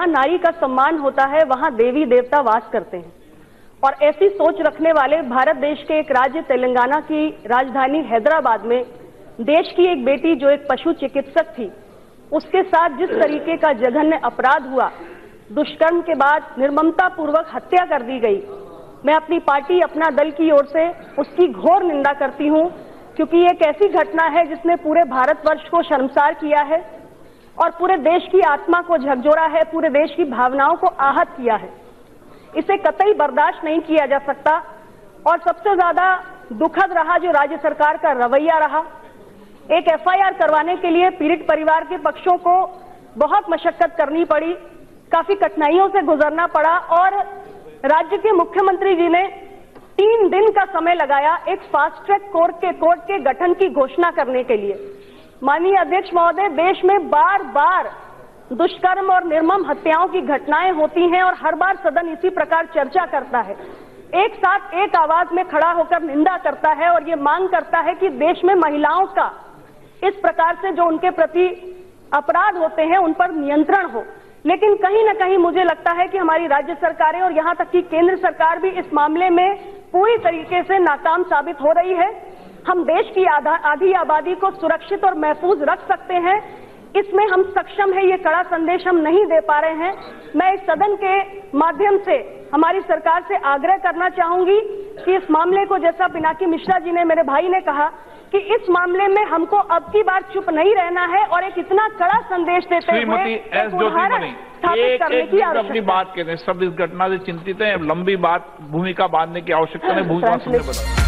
जहां नारी का सम्मान होता है वहां देवी देवता वास करते हैं। और ऐसी सोच रखने वाले भारत देश के एक राज्य तेलंगाना की राजधानी हैदराबाद में देश की एक बेटी जो एक पशु चिकित्सक थी, उसके साथ जिस तरीके का जघन्य अपराध हुआ, दुष्कर्म के बाद निर्ममतापूर्वक हत्या कर दी गई, मैं अपनी पार्टी अपना दल की ओर से उसकी घोर निंदा करती हूं, क्योंकि ये एक ऐसी घटना है जिसने पूरे भारतवर्ष को शर्मसार किया है और पूरे देश की आत्मा को झकझोरा है, पूरे देश की भावनाओं को आहत किया है। इसे कतई बर्दाश्त नहीं किया जा सकता। और सबसे ज्यादा दुखद रहा जो राज्य सरकार का रवैया रहा। एक एफआईआर करवाने के लिए पीड़ित परिवार के पक्षों को बहुत मशक्कत करनी पड़ी, काफी कठिनाइयों से गुजरना पड़ा और राज्य के मुख्यमंत्री जी ने 3 दिन का समय लगाया एक फास्ट ट्रैक कोर्ट के गठन की घोषणा करने के लिए। माननीय अध्यक्ष महोदय, देश में बार बार दुष्कर्म और निर्मम हत्याओं की घटनाएं होती हैं और हर बार सदन इसी प्रकार चर्चा करता है, एक साथ एक आवाज में खड़ा होकर निंदा करता है और ये मांग करता है कि देश में महिलाओं का इस प्रकार से जो उनके प्रति अपराध होते हैं उन पर नियंत्रण हो। लेकिन कहीं ना कहीं मुझे लगता है कि हमारी राज्य सरकारें और यहाँ तक कि केंद्र सरकार भी इस मामले में पूरी तरीके से नाकाम साबित हो रही है। हम देश की आधी आबादी को सुरक्षित और महफूज रख सकते हैं, इसमें हम सक्षम है, ये कड़ा संदेश हम नहीं दे पा रहे हैं। मैं इस सदन के माध्यम से हमारी सरकार से आग्रह करना चाहूंगी कि इस मामले को, जैसा बिनाकी मिश्रा जी ने, मेरे भाई ने कहा कि इस मामले में हमको अब की बार चुप नहीं रहना है और एक इतना कड़ा संदेश देते हुए स्थापित करने की आवश्यकता है। अपनी बात कहते हैं, सब इस घटना से चिंतित हैं, लंबी बात भूमिका बांधने की आवश्यकता नहीं।